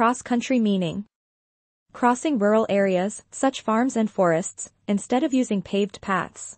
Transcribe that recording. cross-country meaning. Crossing rural areas, such farms and forests, instead of using paved paths.